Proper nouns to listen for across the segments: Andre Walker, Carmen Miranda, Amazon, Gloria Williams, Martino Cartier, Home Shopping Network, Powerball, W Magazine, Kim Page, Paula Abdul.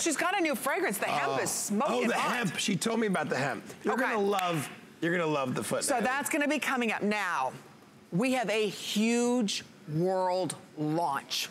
She's got a new fragrance. The hemp is smoking hot. Oh, the hemp. She told me about the hemp. You're gonna love. You're gonna love the foot. So that's gonna be coming up now. We have a huge world launch.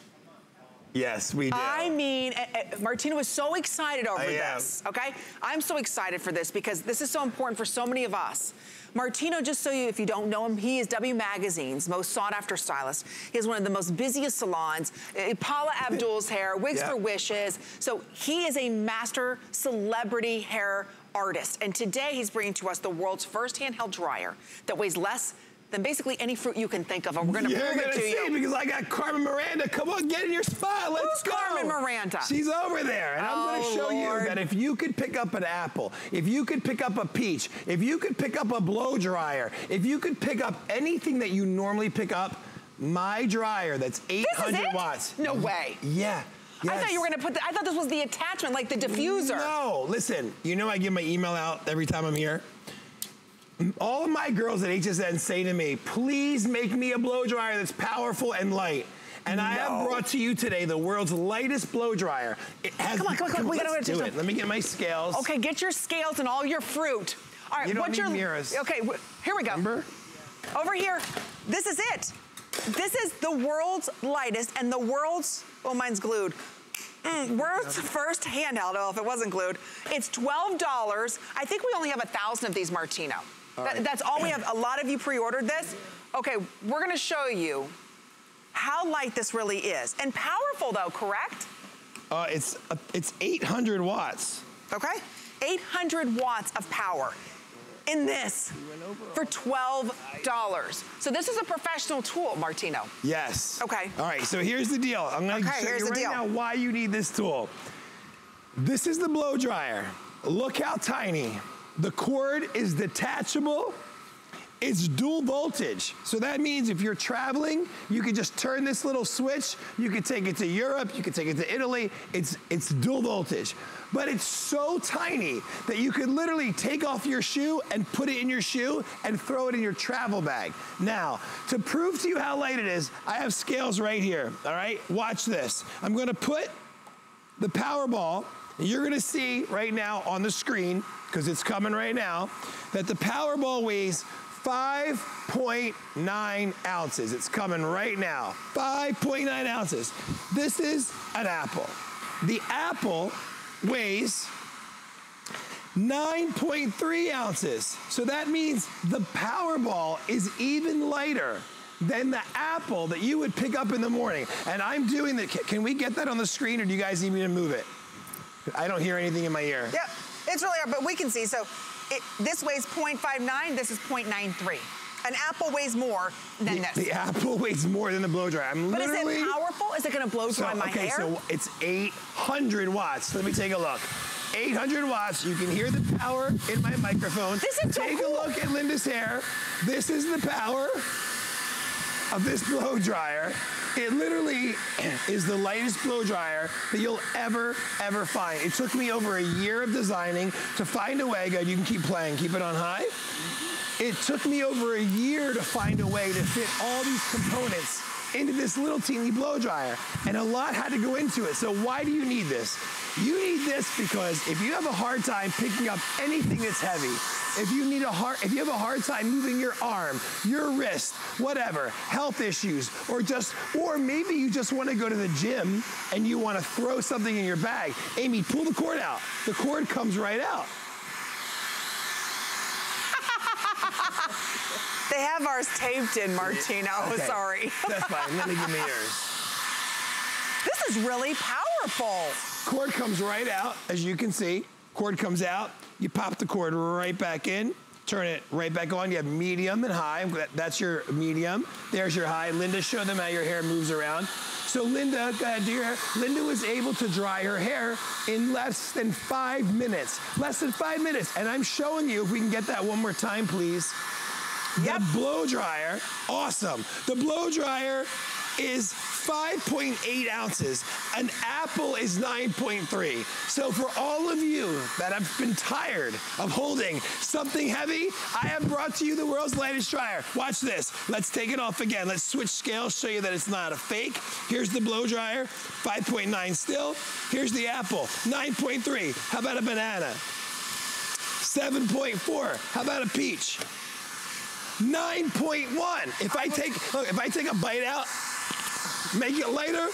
Yes, we do. I mean, Martino was so excited over this, okay? I'm so excited for this because this is so important for so many of us. Martino, just so you, if you don't know him, he is W Magazine's most sought-after stylist. He has one of the most busiest salons. Paula Abdul's hair, Wigs for Wishes. So he is a master celebrity hair artist. And today he's bringing to us the world's first handheld dryer that weighs less than basically any fruit you can think of, and we're gonna prove it to you. You're gonna see, because I got Carmen Miranda. Come on, get in your spot, let's go. Who's Carmen Miranda? She's over there, and I'm gonna show you that if you could pick up an apple, if you could pick up a peach, if you could pick up a blow dryer, if you could pick up anything that you normally pick up, my dryer that's 800 watts. No way. Yeah. Yes. I thought you were gonna put the, I thought this was the attachment, like the diffuser. No, listen, you know I give my email out every time I'm here. All of my girls at HSN say to me, please make me a blow dryer that's powerful and light. And I have brought to you today the world's lightest blow dryer. It has, come on, we gotta do it. Let me get my scales. Okay, get your scales and all your fruit. All right, what's your mirrors? Okay, here we go. Remember? Over here. This is it. This is the world's lightest and the world's, oh, mine's glued. World's first handheld. Oh, if it wasn't glued. It's $12. I think we only have 1,000 of these, Martino. That's all we have. A lot of you pre-ordered this. Okay, we're gonna show you how light this really is. And powerful though, correct? It's 800 watts. Okay, 800 watts of power in this for $12. So this is a professional tool, Martino. Yes. Okay. All right, so here's the deal. I'm gonna show you right now why you need this tool. This is the blow dryer. Look how tiny. The cord is detachable, it's dual voltage. So that means if you're traveling, you can just turn this little switch, you can take it to Europe, you can take it to Italy, it's dual voltage. But it's so tiny that you could literally take off your shoe and put it in your shoe and throw it in your travel bag. Now, to prove to you how light it is, I have scales right here, all right? Watch this. I'm gonna put the Powerball, you're gonna see right now on the screen, because it's coming right now, that the Powerball weighs 5.9 ounces. It's coming right now, 5.9 ounces. This is an apple. The apple weighs 9.3 ounces. So that means the Powerball is even lighter than the apple that you would pick up in the morning. And I'm doing that, can we get that on the screen or do you guys need me to move it? I don't hear anything in my ear. Yep, it's really hard, but we can see. So this weighs 0.59, this is 0.93. An apple weighs more than this. The apple weighs more than the blow dryer. But is it powerful? Is it gonna blow dry my hair? So it's 800 watts. Let me take a look. 800 watts, you can hear the power in my microphone. This is so cool. Take a look at Linda's hair. This is the power of this blow dryer. It literally is the lightest blow dryer that you'll ever find. It took me over a year of designing to find a way, you can keep playing, keep it on high. It took me over a year to find a way to fit all these components into this little teeny blow dryer, and a lot had to go into it. So why do you need this? You need this because if you have a hard time picking up anything that's heavy, if you have a hard time moving your arm, your wrist, whatever, health issues, or maybe you just want to go to the gym and you want to throw something in your bag. Amy, pull the cord out. The cord comes right out. They have ours taped in, Martino. Okay. Sorry. That's fine. Let me give me yours. This is really powerful. Cord comes right out, as you can see. Cord comes out. You pop the cord right back in. Turn it right back on. You have medium and high. That's your medium. There's your high. Linda, show them how your hair moves around. So Linda, go ahead, do your hair. Linda was able to dry her hair in less than 5 minutes. Less than 5 minutes. And I'm showing you, if we can get that one more time, please. The blow dryer, awesome. The blow dryer is 5.8 ounces. An apple is 9.3. So for all of you that have been tired of holding something heavy, I have brought to you the world's lightest dryer. Watch this. Let's take it off again. Let's switch scales, show you that it's not a fake. Here's the blow dryer, 5.9 still. Here's the apple, 9.3. How about a banana? 7.4. How about a peach? 9.1. If I take a bite out, make it lighter,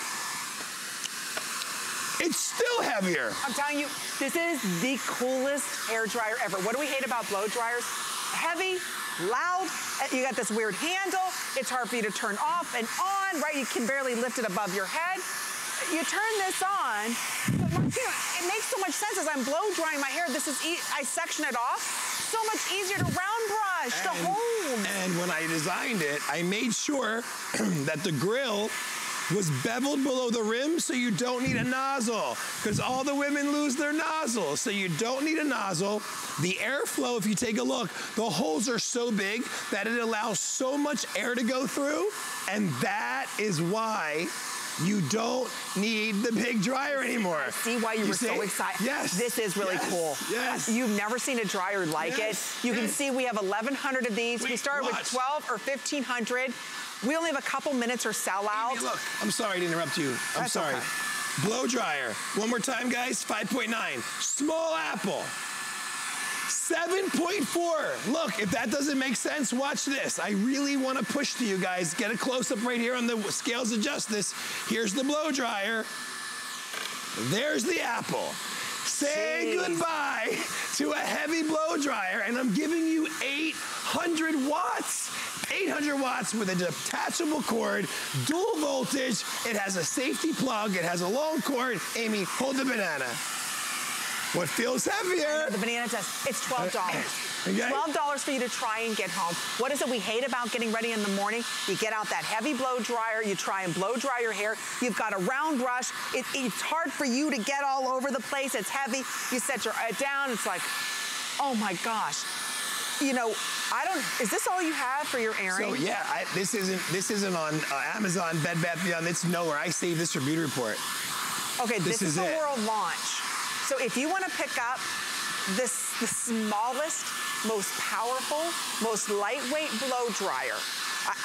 it's still heavier. I'm telling you, this is the coolest hair dryer ever. What do we hate about blow dryers? Heavy, loud, you got this weird handle, it's hard for you to turn off and on, right? You can barely lift it above your head. You turn this on, but Martino, it makes so much sense as I'm blow drying my hair. This is, I section it off. So much easier to round brush, to hold. And when I designed it, I made sure that the grill was beveled below the rim so you don't need a nozzle, because all the women lose their nozzle. So you don't need a nozzle. The airflow, if you take a look, the holes are so big that it allows so much air to go through, and that is why you don't need the big dryer anymore. I see why you were so excited. Yes. This is really cool. Yes. You've never seen a dryer like it. You can see we have 1,100 of these. We started with 12 or 1,500. We only have a couple minutes or sell out. Look, I'm sorry to interrupt you. I'm sorry. Okay. Blow dryer. One more time, guys. 5.9. Small apple. 7.4. Look, if that doesn't make sense, watch this. I really want to push to you guys. Get a close-up right here on the scales of justice. Here's the blow dryer. There's the apple. Say goodbye to a heavy blow dryer, and I'm giving you 800 watts. 800 watts with a detachable cord, dual voltage. It has a safety plug. It has a long cord. Amy, hold the banana. What feels heavier? The banana does. It's $12. Okay. $12 for you to try and get home. What is it we hate about getting ready in the morning? You get out that heavy blow dryer. You try and blow dry your hair. You've got a round brush. It's hard for you to get all over the place. It's heavy. You set your head down. It's like, oh my gosh. You know, I don't, is this all you have for your airing? So yeah, this isn't on Amazon, Bed Bath & Beyond. It's nowhere. I saved this for Beauty Report. Okay, this is a world launch. So if you want to pick up this, the smallest, most powerful, most lightweight blow dryer,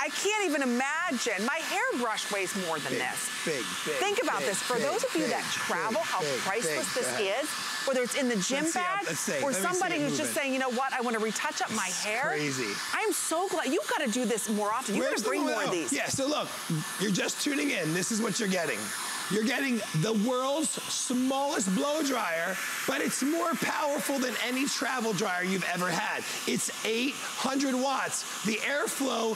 I can't even imagine. My hairbrush weighs more than this. Think about this. For those of you that travel, how priceless this is. Whether it's in the gym bag or somebody who's just saying, you know what, I want to retouch up my hair. Crazy. I'm so glad. You've got to do this more often. You've got to bring more of these. Yeah, so look, you're just tuning in. This is what you're getting. You're getting the world's smallest blow dryer, but it's more powerful than any travel dryer you've ever had. It's 800 watts. The airflow,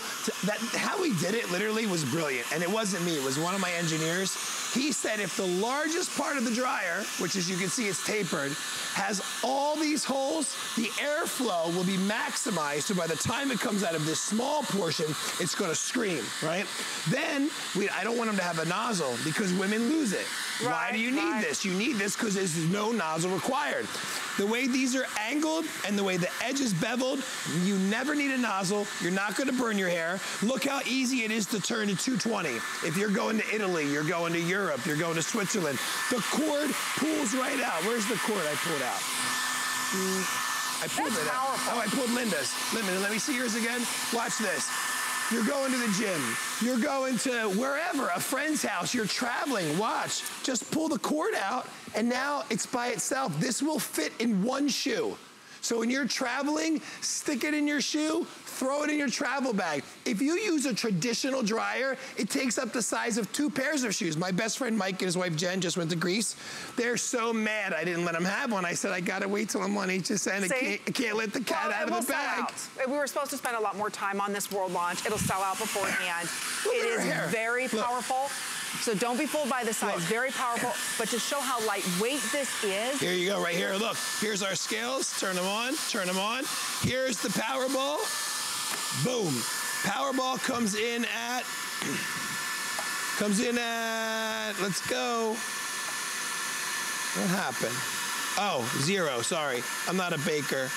how we did it literally was brilliant. And it wasn't me, it was one of my engineers. He said if the largest part of the dryer, which as you can see it's tapered, has all these holes, the airflow will be maximized. So by the time it comes out of this small portion, it's gonna scream, right? Then, I don't want them to have a nozzle because women lose it. Right, why do you need this? You need this because there's no nozzle required. The way these are angled and the way the edge is beveled, you never need a nozzle. You're not going to burn your hair. Look how easy it is to turn to 220. If you're going to Italy, you're going to Europe, you're going to Switzerland. The cord pulls right out. Where's the cord I pulled out? I pulled it out. Oh, I pulled Linda's. Linda, let me see yours again. Watch this. You're going to the gym. You're going to wherever, a friend's house. You're traveling. Watch. Just pull the cord out, and now it's by itself. This will fit in one shoe. So when you're traveling, stick it in your shoe, throw it in your travel bag. If you use a traditional dryer, it takes up the size of 2 pairs of shoes. My best friend Mike and his wife Jen just went to Greece. They're so mad I didn't let them have one. I said, I gotta wait till I'm on HSN. I can't let the cat out of the bag. We were supposed to spend a lot more time on this world launch. It'll sell out beforehand. It is very powerful. So don't be fooled by the size. Look. Very powerful, but to show how lightweight this is. Here you go, right here. Look, here's our scales. Turn them on, turn them on. Here's the Powerball. Boom. Powerball comes in at, let's go. What happened? Oh, 0, sorry. I'm not a baker.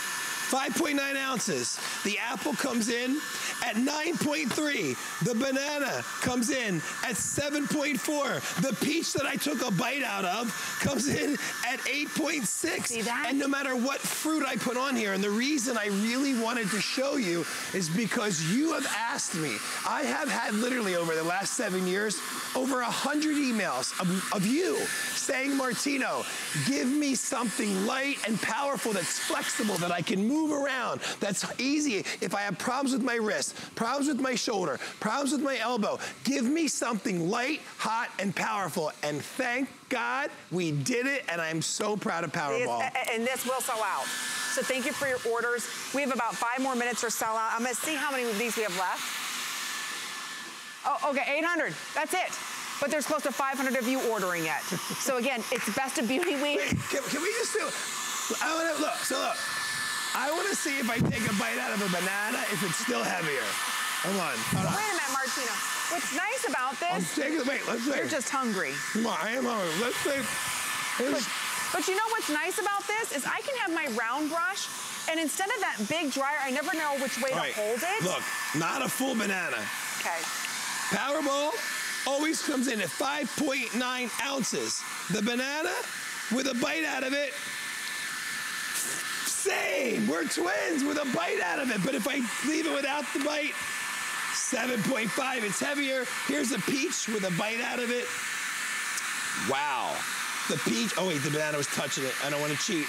5.9 ounces. The apple comes in at 9.3. The banana comes in at 7.4. The peach that I took a bite out of comes in at 8.6. See that? And no matter what fruit I put on here, and the reason I really wanted to show you is because you have asked me. I have had literally over the last 7 years, over 100 emails of you saying, Martino, give me something light and powerful that's flexible, that I can move around, that's easy. If I have problems with my wrist, problems with my shoulder, problems with my elbow, give me something light, hot, and powerful. And thank God we did it, and I'm so proud of Powerball. And this will sell out. So thank you for your orders. We have about 5 more minutes or sell out. I'm gonna see how many of these we have left. Oh, okay, 800, that's it. But there's close to 500 of you ordering it. So again, it's Best of Beauty Week. Wait, can we just do it? Look, I wanna see if I take a bite out of a banana, if it's still heavier. Come on, hold on. Wait a minute, Martino. What's nice about this? Wait, let's think. You're just hungry. Come on, I am hungry, let's think. But you know what's nice about this is I can have my round brush, and instead of that big dryer, I never know which way to hold it. Look, not a full banana. Okay. Powerball always comes in at 5.9 ounces. The banana, with a bite out of it, same. We're twins with a bite out of it. But if I leave it without the bite, 7.5, it's heavier. Here's a peach with a bite out of it. Wow. The peach, oh wait, the banana was touching it. I don't want to cheat.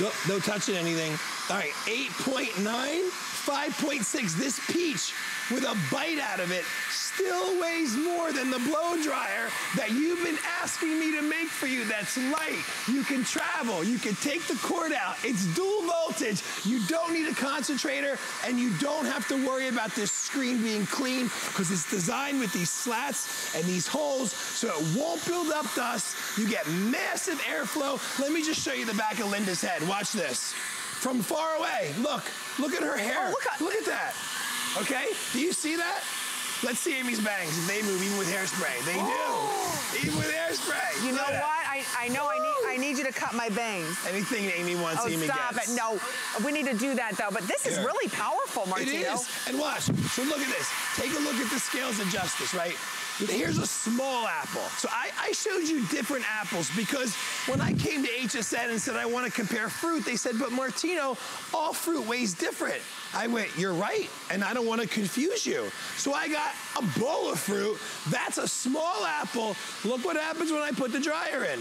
Nope, no touching anything. All right, 8.9, 5.6. This peach with a bite out of it still weighs more than the blow dryer that you've been asking me to make for you. That's light, you can travel, you can take the cord out, it's dual voltage, you don't need a concentrator, and you don't have to worry about this screen being clean because it's designed with these slats and these holes so it won't build up dust. You get massive airflow. Let me just show you the back of Linda's head, watch this. From far away, look at her hair, look at that. Okay, do you see that? Let's see Amy's bangs, if they move even with hairspray. They do, even with hairspray. You know what, I know I need you to cut my bangs. Anything Amy wants, Amy gets. Oh, stop it, no. We need to do that though, but this is really powerful, Martino. It is, and watch, so look at this. Take a look at the scales of justice, right? Here's a small apple. So I showed you different apples because when I came to HSN and said I want to compare fruit, they said, but Martino, all fruit weighs different. I went, you're right, and I don't want to confuse you. So I got a bowl of fruit. That's a small apple. Look what happens when I put the dryer in.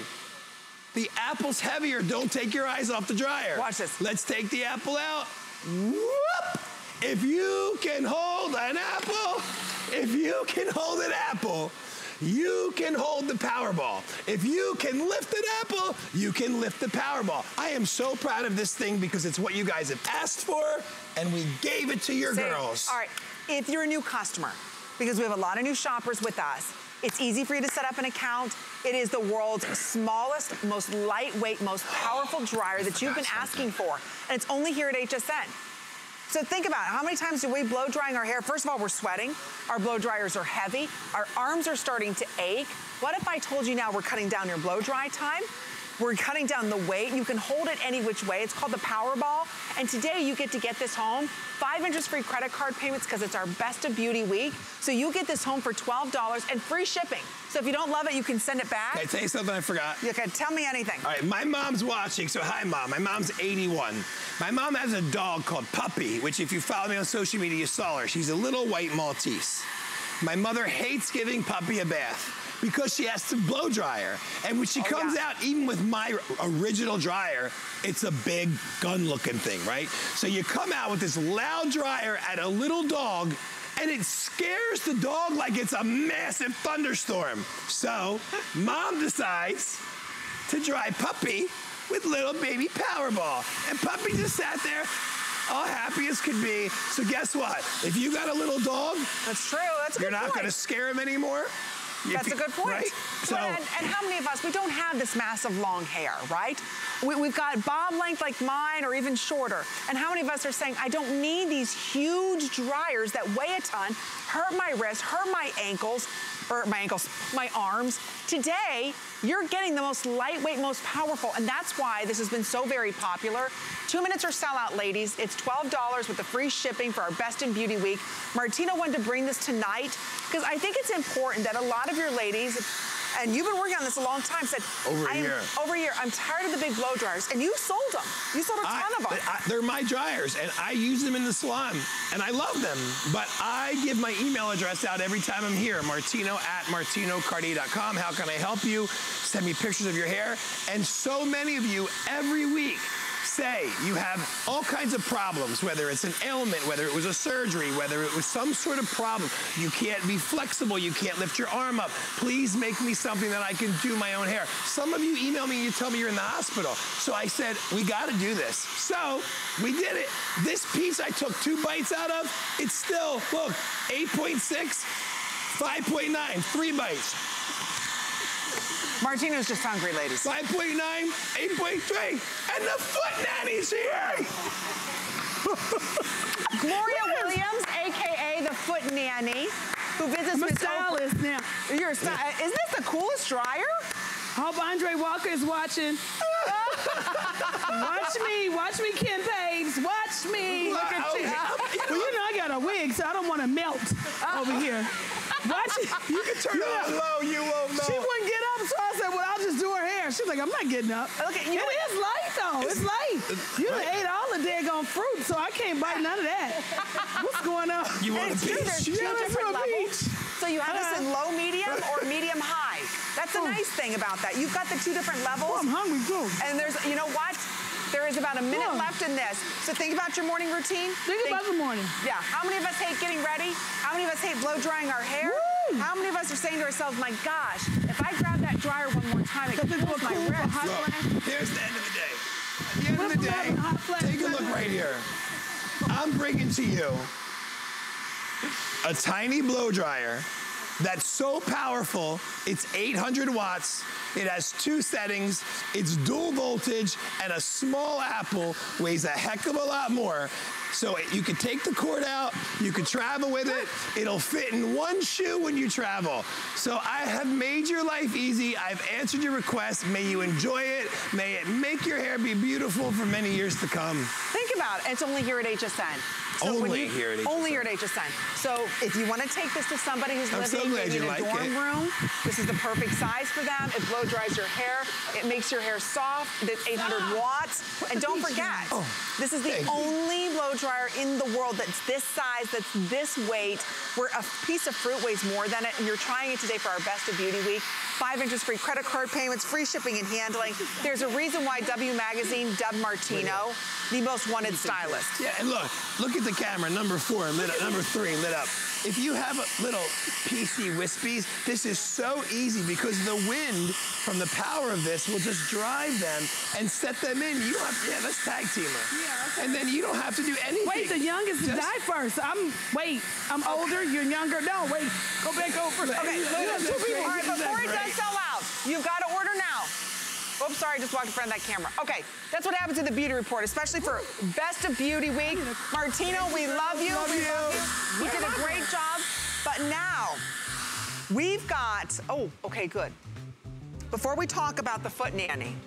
The apple's heavier. Don't take your eyes off the dryer. Watch this. Let's take the apple out. Whoop! If you can hold an apple, if you can hold an apple, you can hold the Powerball. If you can lift an apple, you can lift the Powerball. I am so proud of this thing because it's what you guys have asked for, and we gave it to your girls. All right, if you're a new customer, because we have a lot of new shoppers with us, it's easy for you to set up an account. It is the world's smallest, most lightweight, most powerful dryer that you've been asking for, and it's only here at HSN. So think about it. How many times do we blow drying our hair? First of all, we're sweating. Our blow dryers are heavy. Our arms are starting to ache. What if I told you now we're cutting down your blow dry time? We're cutting down the weight. You can hold it any which way. It's called the Powerball. And today you get to get this home. 5 interest-free credit card payments because it's our Best of Beauty Week. So you get this home for $12 and free shipping. So if you don't love it, you can send it back. Can I tell you something I forgot? You can tell me anything. All right, my mom's watching. So hi, Mom. My mom's 81. My mom has a dog called Puppy, which if you follow me on social media, you saw her. She's a little white Maltese. My mother hates giving Puppy a bath because she has to blow dry her. And when she comes out, even with my original dryer, it's a big gun looking thing, right? So you come out with this loud dryer at a little dog, and it scares the dog like it's a massive thunderstorm. So Mom decides to dry Puppy with little baby Powerball. And Puppy just sat there, all happy as could be. So guess what? If you got a little dog, that's true, that's a good point. You're not gonna scare him anymore. That's a good point. Right? So, and how many of us, we don't have this massive long hair, right? We've got bob length like mine or even shorter. And how many of us are saying, I don't need these huge dryers that weigh a ton. hurt my wrist, hurt my ankles, or my arms. Today, you're getting the most lightweight, most powerful, and that's why this has been so very popular. 2 minutes or sellout, ladies. It's $12 with the free shipping for our Best in Beauty Week. Martino wanted to bring this tonight because I think it's important that a lot of your ladies, and you've been working on this a long time, said, I'm tired of the big blow dryers. And you sold them. You sold a ton of them. They're my dryers, and I use them in the salon, and I love them. But I give my email address out every time I'm here, martino@martinocartier.com. How can I help you? Send me pictures of your hair. And so many of you every week say you have all kinds of problems, whether it's an ailment, whether it was a surgery, whether it was some sort of problem. You can't be flexible. You can't lift your arm up. Please make me something that I can do my own hair. Some of you email me and you tell me you're in the hospital. So I said, we got to do this. So we did it. This piece I took 2 bites out of. It's still, look, 8.6, 5.9, 3 bites. Martino's just hungry, ladies. 5.9, 8.3, and the foot nanny's here! Gloria Williams, a.k.a. the foot nanny, who visits with stylist now. You're a stylist. Isn't this the coolest dryer? Hope Andre Walker is watching. Watch me, Kim Page. Watch me. Look at you. Well, you know I got a wig, so I don't want to melt over here. Watch it. You can turn it up low. You won't know. She wouldn't get up, so I said, "Well, I'll just do her hair." She's like, "I'm not getting up." Okay, you it is light though. It's light. You done ate all the daggone fruit, so I can't bite none of that. What's going on? You want a peach? Yeah, two different levels. So you have this in low, medium, or medium high. That's the nice thing about that. You've got the 2 different levels. Oh, I'm hungry too. And there's, you know what? There is about a minute left in this. So think about your morning routine. Think about the morning. Yeah. How many of us hate getting ready? How many of us hate blow drying our hair? Woo! How many of us are saying to ourselves, my gosh, if I grab that dryer one more time, it cools my wrist. Here's the end of the day. At the end of the day, take a look right here. I'm bringing to you a tiny blow dryer that's so powerful, it's 800 watts, it has 2 settings, it's dual voltage, and a small apple weighs a heck of a lot more. So you can take the cord out, you can travel with it, it'll fit in 1 shoe when you travel. So I have made your life easy, I've answered your request, may you enjoy it, may it make your hair be beautiful for many years to come. Think about it, it's only here at HSN. So only here at HSN. Only here at HSN. So if you want to take this to somebody who's living in a dorm room, this is the perfect size for them. It blow dries your hair. It makes your hair soft. It's 800 watts. And don't forget, this is the only blow dryer in the world that's this size, that's this weight, where a piece of fruit weighs more than it. And you're trying it today for our Best of Beauty Week. 5 inches free credit card payments, free shipping and handling. There's a reason why W Magazine dubbed Martino the most wanted stylist. Yeah, and look at the camera, number 4 lit up, number 3 lit up. If you have a little PC wispies, this is so easy because the wind from the power of this will just drive them and set them in. You have to, let's tag team her. Yeah, okay. And then you don't have to do anything. Wait, the youngest died first. I'm older, you're younger. No, wait, go back over. Okay, all right, before it does sell out, you've got to order now. Oops, sorry, I just walked in front of that camera. Okay, that's what happens in the beauty report, especially for Best of Beauty Week. Martino, we love you. We love you. You did a great job. But now, we've got, before we talk about the foot nanny,